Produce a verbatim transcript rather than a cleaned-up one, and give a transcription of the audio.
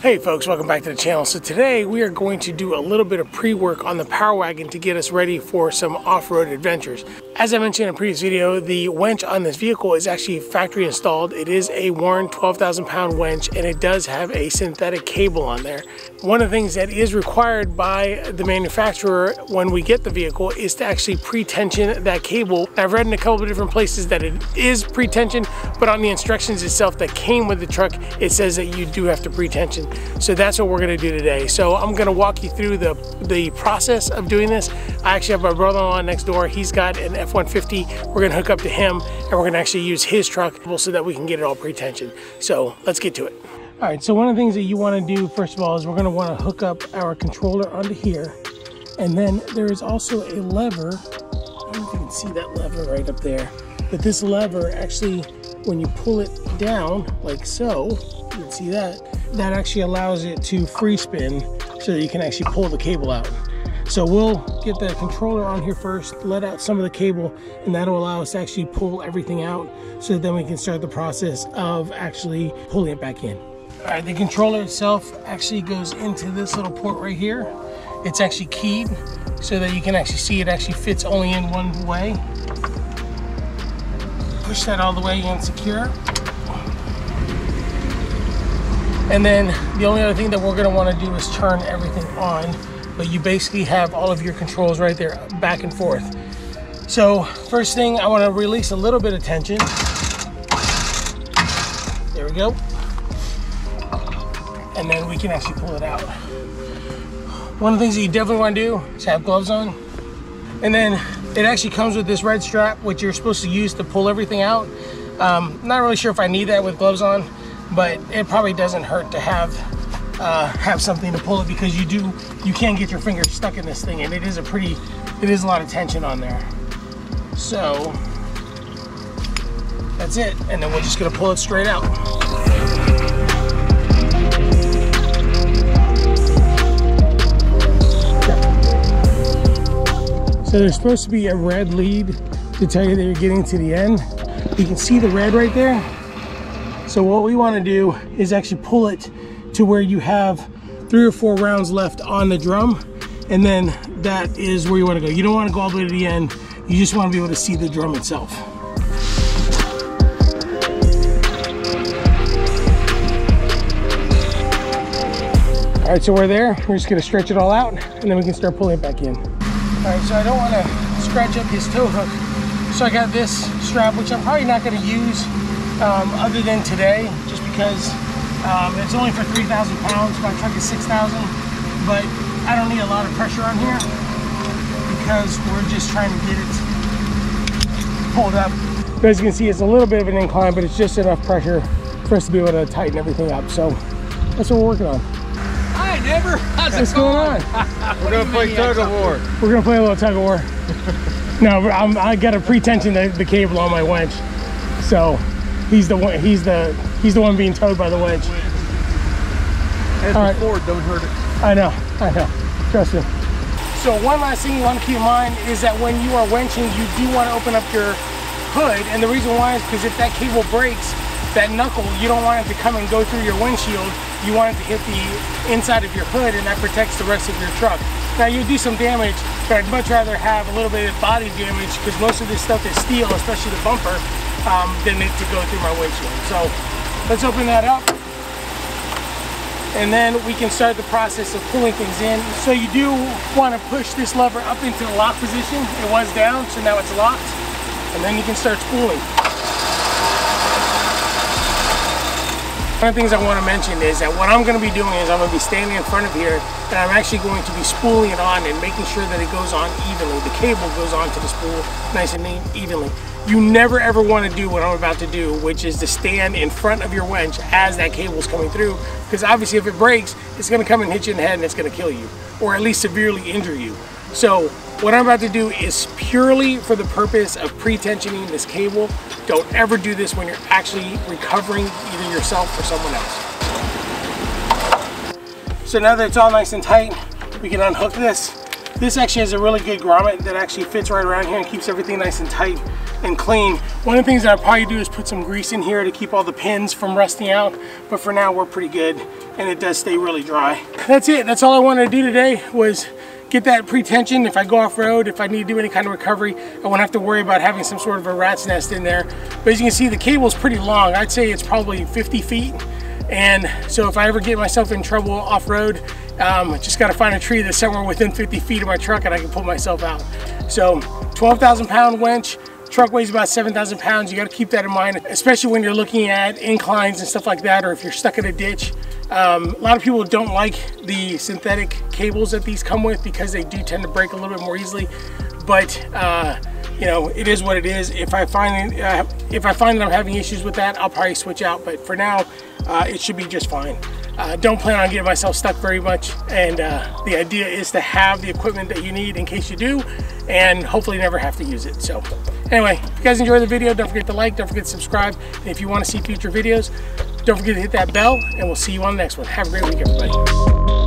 Hey folks, welcome back to the channel. So today we are going to do a little bit of pre-work on the Power Wagon to get us ready for some off-road adventures. As I mentioned in a previous video, the winch on this vehicle is actually factory installed. It is a Warn twelve thousand pound winch and it does have a synthetic cable on there. One of the things that is required by the manufacturer when we get the vehicle is to actually pre-tension that cable. I've read in a couple of different places that it is pre-tensioned, but on the instructions itself that came with the truck, it says that you do have to pre-tension. So that's what we're gonna do today. So I'm gonna walk you through the, the process of doing this. I actually have my brother-in-law next door. He's got an F one fifty. We're gonna hook up to him and we're gonna actually use his truck so that we can get it all pre-tensioned. So let's get to it. All right, so one of the things that you wanna do, first of all, is we're gonna wanna hook up our controller onto here. And then there is also a lever. I don't know if you can see that lever right up there. But this lever actually, when you pull it down like so, you can see that, that actually allows it to free spin so that you can actually pull the cable out. So we'll get the controller on here first, let out some of the cable, and that'll allow us to actually pull everything out so that then we can start the process of actually pulling it back in. All right, the controller itself actually goes into this little port right here. It's actually keyed so that you can actually see it actually fits only in one way. Push that all the way in secure. And then the only other thing that we're gonna wanna do is turn everything on, but you basically have all of your controls right there, back and forth. So first thing, I wanna release a little bit of tension. There we go. And then we can actually pull it out. One of the things that you definitely wanna do is have gloves on. And then it actually comes with this red strap, which you're supposed to use to pull everything out. Um, not really sure if I need that with gloves on, but it probably doesn't hurt to have uh, have something to pull it, because you do you can get your fingers stuck in this thing, and it is a pretty it is a lot of tension on there. So that's it, and then we're just gonna pull it straight out. So there's supposed to be a red lead to tell you that you're getting to the end. You can see the red right there. So what we want to do is actually pull it to where you have three or four rounds left on the drum, and then that is where you want to go. You don't want to go all the way to the end. You just want to be able to see the drum itself. All right, so we're there. We're just going to stretch it all out, and then we can start pulling it back in. All right, so I don't want to scratch up his tow hook. So I got this strap, which I'm probably not going to use Um, other than today, just because um, it's only for three thousand pounds. My truck is six thousand, but I don't need a lot of pressure on here because we're just trying to get it pulled up. As you can see, it's a little bit of an incline, but it's just enough pressure for us to be able to tighten everything up. So that's what we're working on. Hi, Denver. How's What's going on? on? We're going to play tug of war. We're going to play a little tug of war. No, I'm, I got to pre-tension the, the cable on my winch. So He's the one. He's the. He's the one being towed by the wedge. As All before, right. Don't hurt it. I know. I know. Trust me. So one last thing you want to keep in mind is that when you are winching, you do want to open up your hood, and the reason why is because if that cable breaks, that knuckle, you don't want it to come and go through your windshield. You want it to hit the inside of your hood, and that protects the rest of your truck. Now you'll do some damage, but I'd much rather have a little bit of body damage, because most of this stuff is steel, especially the bumper. Um, than it to go through my windshield. So let's open that up, and then we can start the process of pulling things in. So you do want to push this lever up into the lock position. It was down, so now it's locked, and then you can start spooling. One of the things I want to mention is that what I'm going to be doing is I'm going to be standing in front of here, and I'm actually going to be spooling it on and making sure that it goes on evenly. The cable goes onto the spool nice and evenly. You never ever want to do what I'm about to do, which is to stand in front of your winch as that cable's coming through, because obviously if it breaks, it's going to come and hit you in the head, and it's going to kill you, or at least severely injure you. So what I'm about to do is purely for the purpose of pre-tensioning this cable. Don't ever do this when you're actually recovering either yourself or someone else. So now that it's all nice and tight, we can unhook this. This actually has a really good grommet that actually fits right around here and keeps everything nice and tight and clean. One of the things that I'll probably do is put some grease in here to keep all the pins from rusting out, but for now we're pretty good. and it does stay really dry. That's it. That's all I wanted to do today was get that pre-tension. If I go off-road, if I need to do any kind of recovery, I won't have to worry about having some sort of a rat's nest in there. But as you can see, the cable's pretty long. I'd say it's probably fifty feet. And so if I ever get myself in trouble off-road, um, just gotta find a tree that's somewhere within fifty feet of my truck and I can pull myself out. So twelve thousand pound winch, truck weighs about seven thousand pounds. You gotta keep that in mind, especially when you're looking at inclines and stuff like that, or if you're stuck in a ditch. Um, a lot of people don't like the synthetic cables that these come with because they do tend to break a little bit more easily. But uh, you know, it is what it is. If I find uh, if I find that I'm having issues with that, I'll probably switch out. But for now, uh, it should be just fine. Uh, don't plan on getting myself stuck very much. And uh, the idea is to have the equipment that you need in case you do, and hopefully never have to use it. So anyway, if you guys enjoyed the video, don't forget to like, don't forget to subscribe. And if you want to see future videos, don't forget to hit that bell, and we'll see you on the next one. Have a great week, everybody.